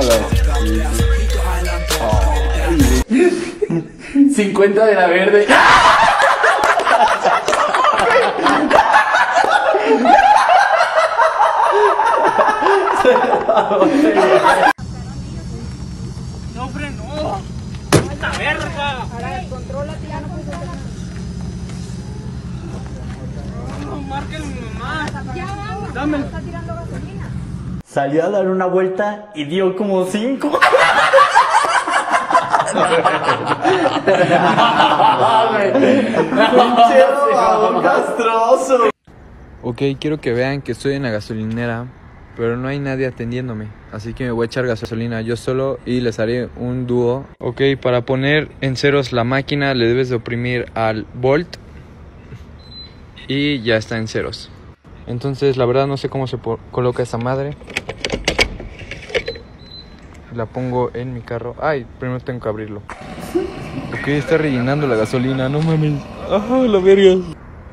Ay, 50 de la verde. No frenó. ¡Alta verga! Ahora contrólate, ya no puedes hacer nada. No, márquenle mi mamá. Ya vamos. Dame. Está tirando gasolina. Salió a dar una vuelta y dio como 5. ¡Un castroso! Ok, quiero que vean que estoy en la gasolinera, pero no hay nadie atendiéndome, así que me voy a echar gasolina yo solo y les haré un dúo. Ok, para poner en ceros la máquina le debes de oprimir al volt y ya está en ceros. Entonces la verdad no sé cómo se coloca esta madre. La pongo en mi carro. Ay, primero tengo que abrirlo. Ok, está rellenando la gasolina, no mames. Ah, la verga.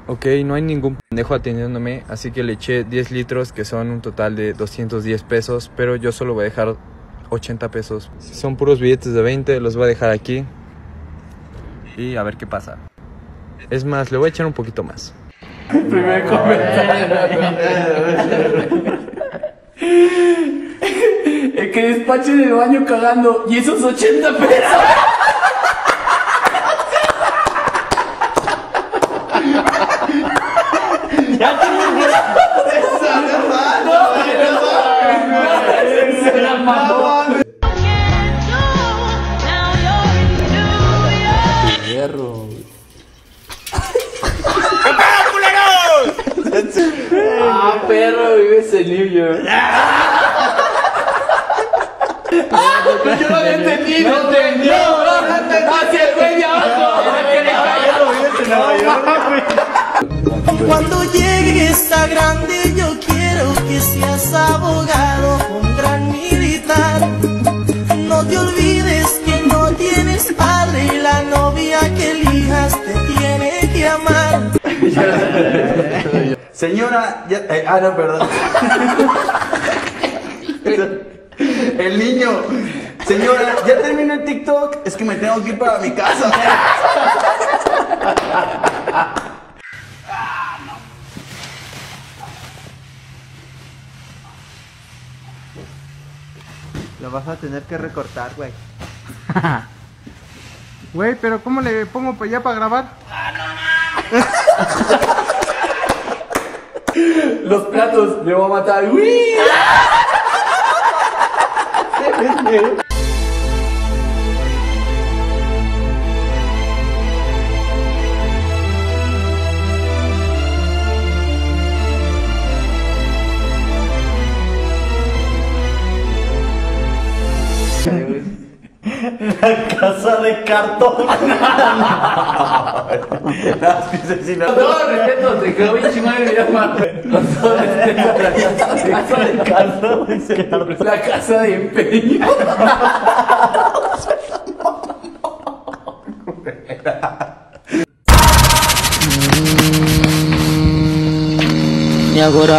Ok, no hay ningún pendejo atendiéndome, así que le eché 10 litros, que son un total de 210 pesos, pero yo solo voy a dejar 80 pesos. Si son puros billetes de 20, los voy a dejar aquí y a ver qué pasa. Es más, le voy a echar un poquito más. Primer comentario. El que despache en el baño cagando, y esos 80 pesos. Ah, perro, vives en New York. Ah, yo lo había entendido. No entendió. Hacia el güey de abajo. Cuando llegues a grande, yo quiero que seas abogado, un gran militar. No te olvides que no tienes padre y la novia que elijas te tiene que amar. Señora, ya, no, perdón. El niño. Señora, ya terminó el TikTok. Es que me tengo que ir para mi casa. Ah, no. Lo vas a tener que recortar, güey. Güey, pero ¿cómo le pongo para allá para grabar? Ah, no, no. Los platos, le voy a matar. ¡Uy! La casa de cartón. Con todo respeto, te quedó bien chingón y mirá más. Con todo respeto, la casa de cartón. La casa de empeño. Y ahora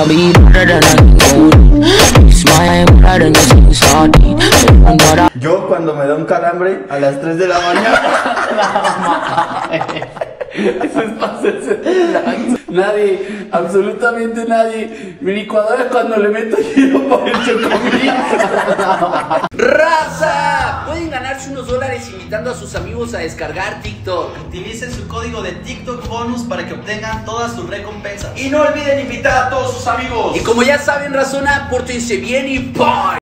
yo cuando me da un calambre a las 3 de la mañana. Eso es pasarse. Nadie, absolutamente nadie. Mi licuadora cuando le meto hielo por el chocomil. ¡Raza! Pueden ganarse unos dólares invitando a sus amigos a descargar TikTok. Utilicen su código de TikTok bonus para que obtengan todas sus recompensas. Y no olviden invitar a todos sus amigos. Y como ya saben, razona, pórtense bien y ¡bye!